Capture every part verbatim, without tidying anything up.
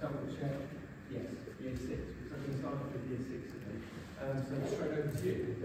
double check. Yes, year six, because I'm going to start off with year six today. Um, so straight over to you.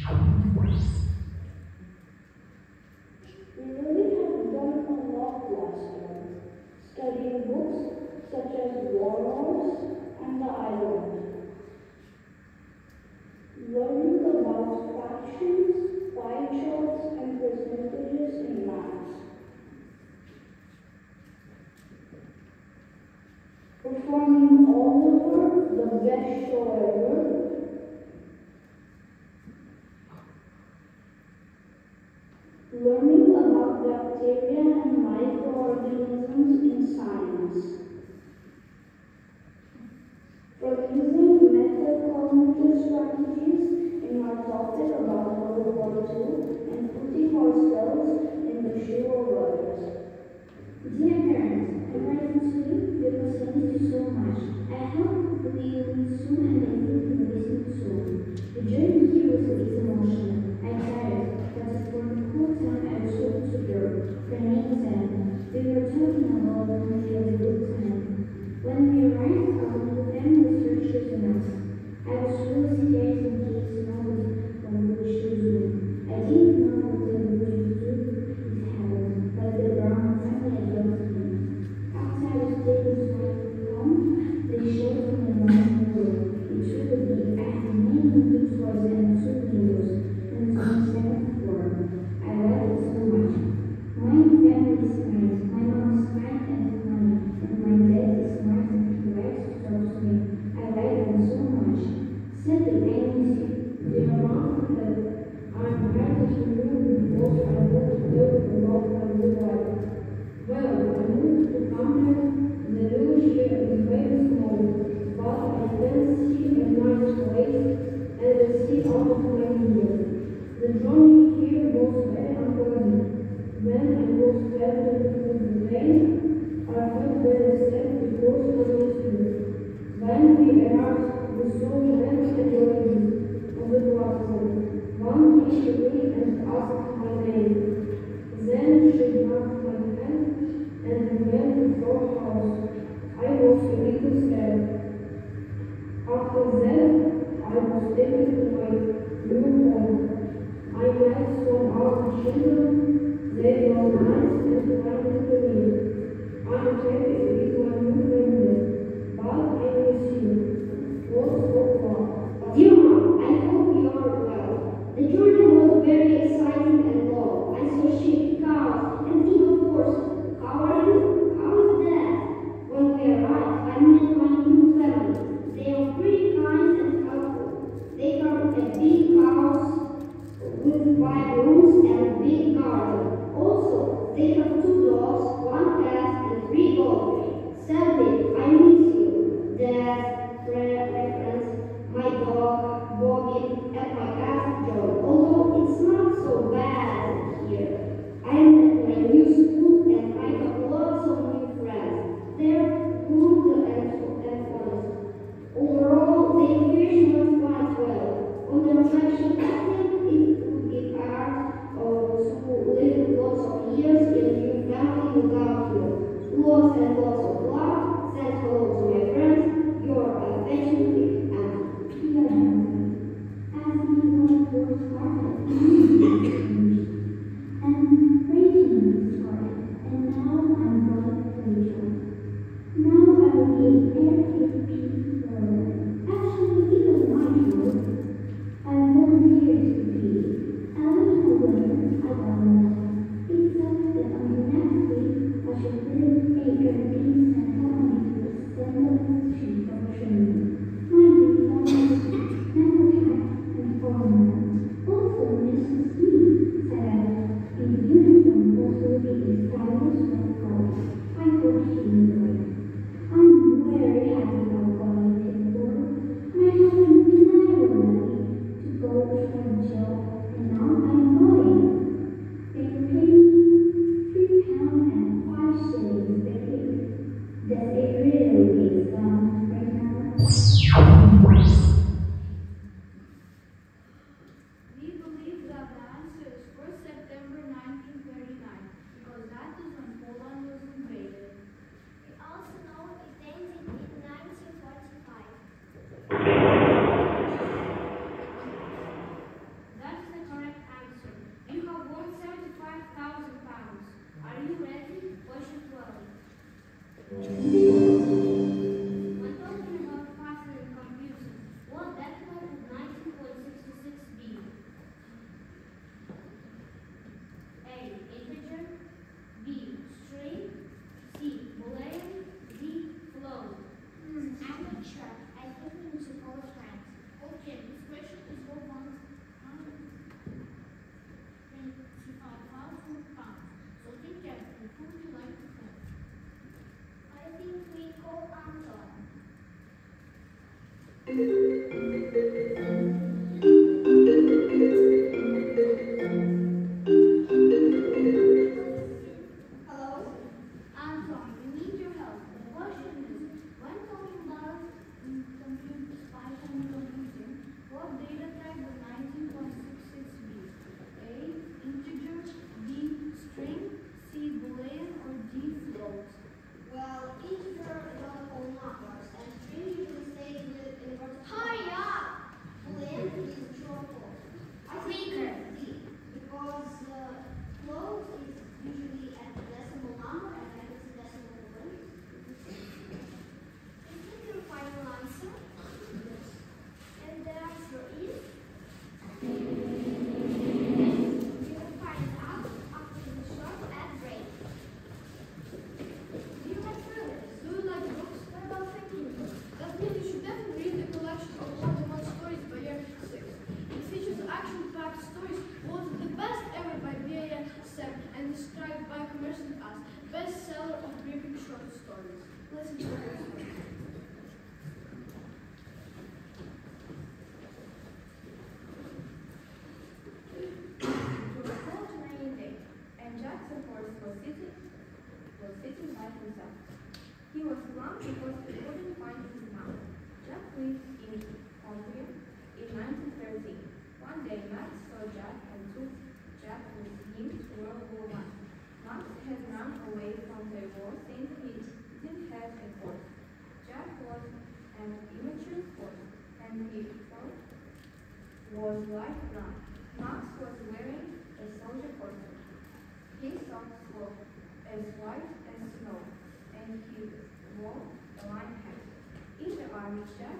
I all of twenty years. The journey here was very unpleasant. When I was traveling through the rain, I felt very sad because of the spirit. When we arrived, we saw men and ladies on the platform. One came to me and asked my name. Then she grabbed my hand and we went to our house. I was a little scared. After that, I was taken to my new home. I met some other children. They were nice and friendly to me. I am happy with my new family, but I miss you. What so far? Dear Mom, I hope you are well. The journey was very exciting and long. I saw sheep, cows, and even horses. How are you? How is that? When we arrived, I met my new family. They were pretty kind and helpful. They have a big house with five rooms and a big garden. Also, they have two dogs, one cat and three dogs. Sadly, I miss you. Dad, friends, my dog, Bobby, and my cat, Joe. Although it's not so bad here. I'm at my new school and I have lots of new friends. They're good and honest. Overall, the education was quite well. On the attraction, I think it lots of years in your family without you. Lots and lots of love. Says hello to my friends. You are affectionately and clear. As we want to started, and preaching started, and now I'm going to preach. Now I will be very peace learner. Actually, even my work. I volunteer to be a little learner about myself. That on the next week I should really take a piece and help me to extend the sheet of training. My dear fellows, never had an foreigner. Also, Missus E said, in uniform what will be established with God. I hope she enjoyed. I'm very happy about going to the door. My husband never wanted to go from jail, and now I'm going. They paid that they really need them right now. We believe that the answer is first September nineteen thirty-nine, because that is when Poland was invaded. We also know it ended in nineteen forty-five. That is the correct answer. You have won seventy-five thousand pounds. Are you ready? Or should we? When talking about fast and confusing, what that was in nineteen sixty-six B? A. Integer. B. String. C. Boolean. D. Float. Hmm, I'm not sure. I think we need to call friends. Okay, this question is for one hundred twenty-five thousand pounds. So think carefully. Who would you like to thank? I think not because he couldn't find his mouth. Jack lived in Cumbria in nineteen thirteen. One day, Max saw Jack and took Jack with him to World War One. Max had run away from the war since he didn't have a voice. Jack was an immature horse, and his throat was light brown. Max was wearing a soldier costume. His socks were as white as snow, and he wore a line hat. In the army, Jack,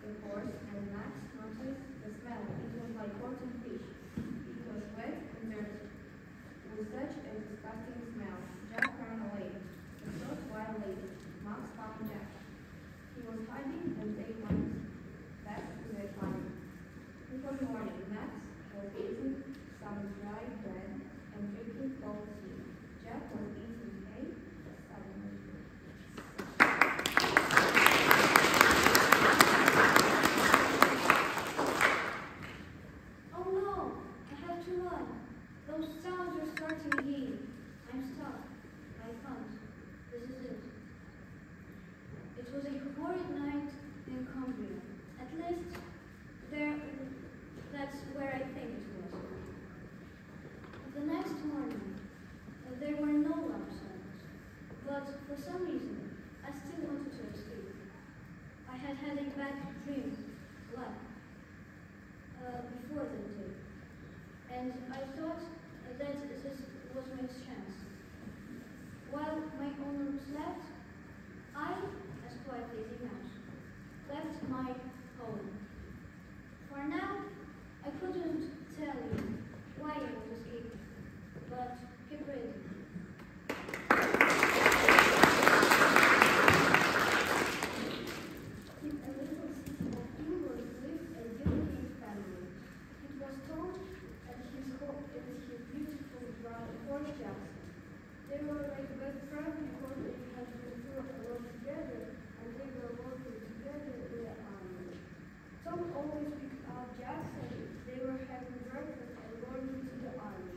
the horse, and Max noticed the smell. It was like rotten fish. It was wet and dirty. With such a disgusting smell, Jack ran away. A short while later, Max found Jack. He was hiding, and they went back to their farm. Before morning, Max was eating some dry bread and drinking cold tea. Jack was eating hay suddenly. Oh no! I have to run. Those sounds are starting me. I'm stuck. I can't. This is it. It was a horrid night in Cumbria. At least there, that's where I think it was. The next morning, uh, there were no lamp sounds, but for some reason, I still wanted to escape. I had had a bad dream, black, uh, before that day, and I thought uh, that this was my chance. While my owner slept, I, as quiet lazy mouse, left my home. For now, I couldn't tell you why I was escaping. But keep reading. In a little city of England lived a young family. It was Tom and his hope and his beautiful brown horse Jackson. They were like best friends because they had been through a lot together and they were working together in the army. Tom always picked up Jackson. They were having breakfast and going to the army.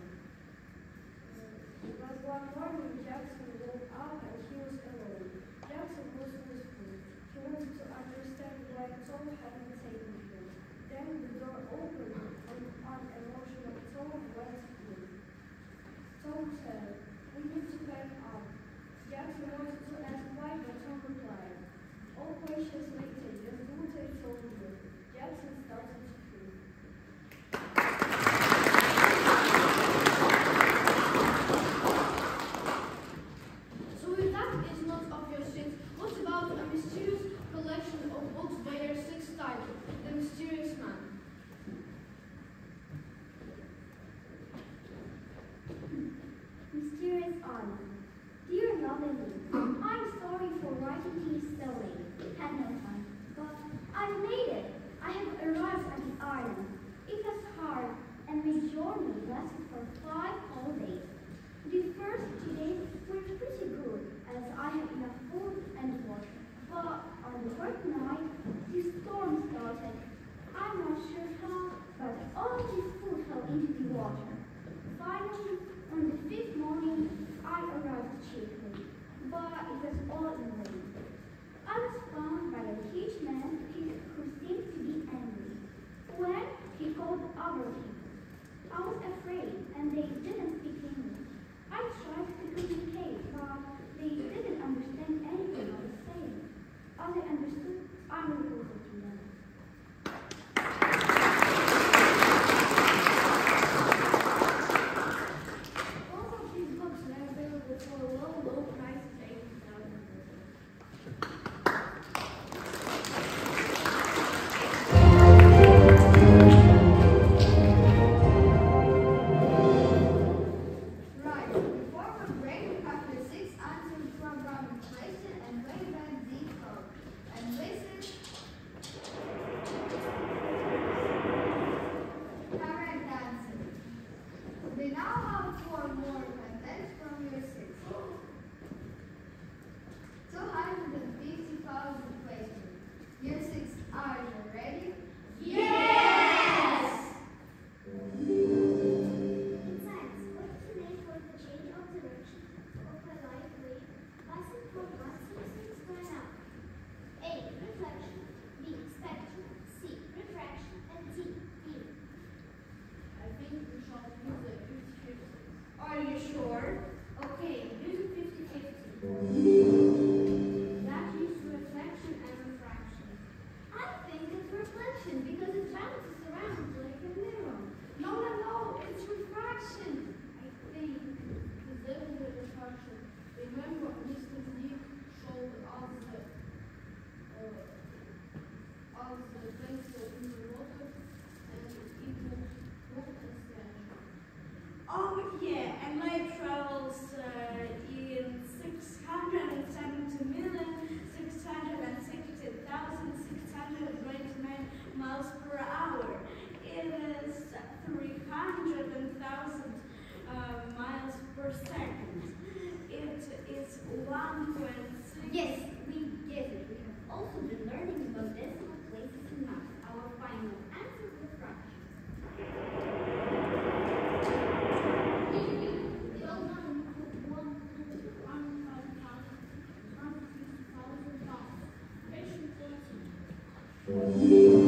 But one morning, Jackson woke up and he was alone. Jackson was wistful. He wanted to understand why Tom hadn't taken him. Then the door opened and an emotional Tom went in. Tom said, "We need to back up." Jackson wanted to ask why, but Tom replied, "All questions later, just do what I told you." Jackson started to cry. But on the third night, the storm started. Yes, we did. We have also been learning about decimal places in math. Our final answer was fractions. We all learned one hundred fifty thousand pounds. Ration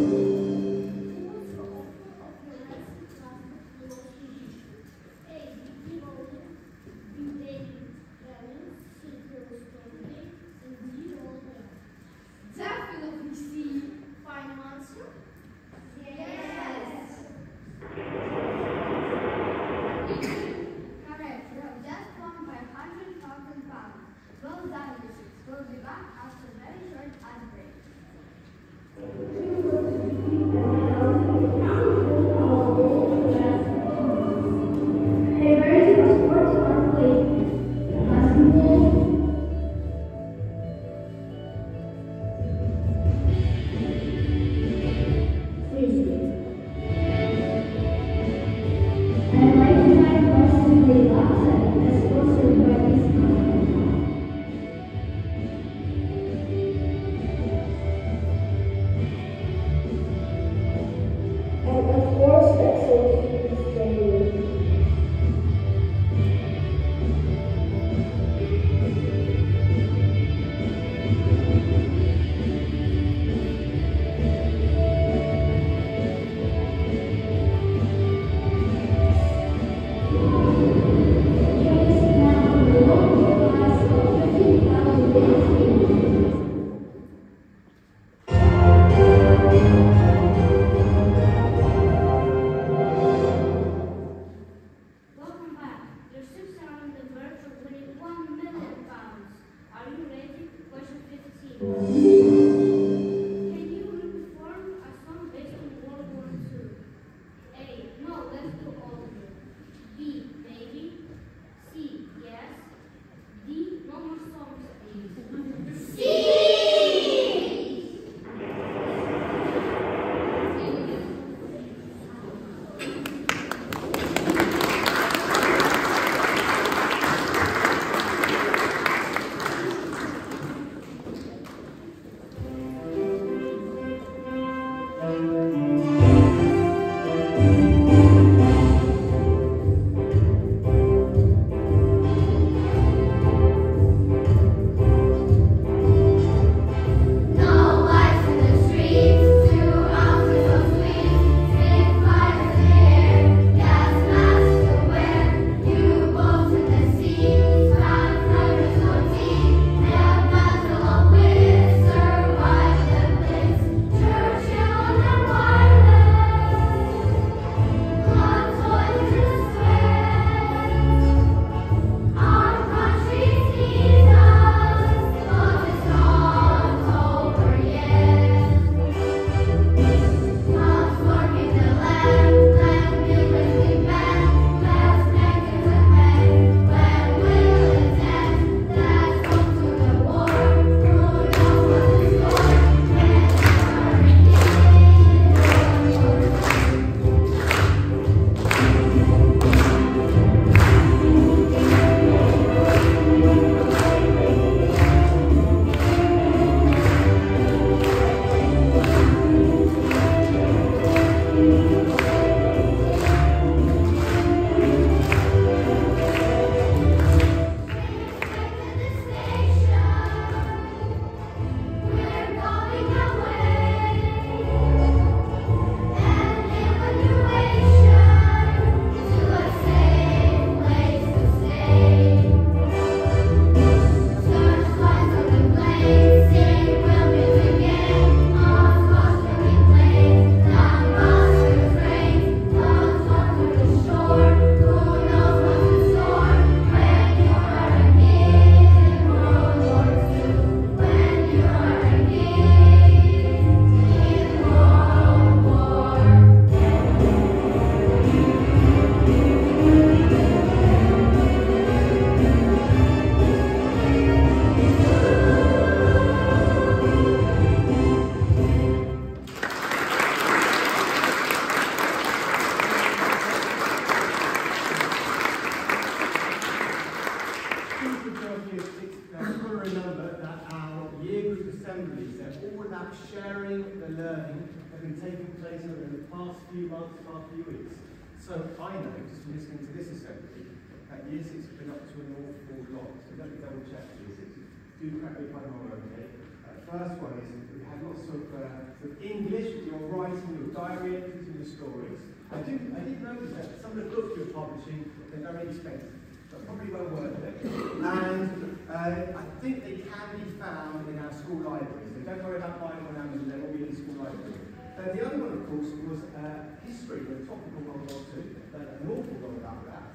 but that our year group assemblies, they're all about sharing the learning that has been taking place over the past few months, past few weeks. So I know, just from listening to this assembly, that year six has been up to an awful lot. So let me double check year six. Do correct me if I'm wrong, okay? Uh, first one is we had lots of, uh, of English, your writing, your diary, your stories. I do, I did notice that some of the books you're publishing, they're very expensive. That's probably well worth it. And uh, I think they can be found in our school libraries. So don't worry about buying on Amazon, they're all in the school library. Then the other one, of course, was uh, history, the topical World War Two. There's an awful lot about that.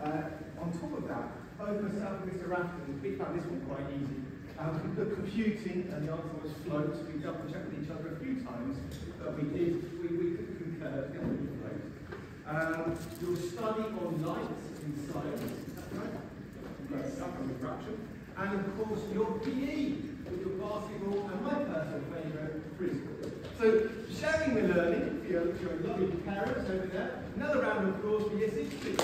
Uh, on top of that, both myself and Mister Rafton, we found this one quite easy. Um, the computing and the answer was float. We double checked with each other a few times, but we did, we, we could concur that we float. Um, your study on light in science, that's right, construction, and of course your P E with your basketball and my personal favourite, frisbee. So sharing the learning for your, your lovely parents over there. Another round of applause for your sixty.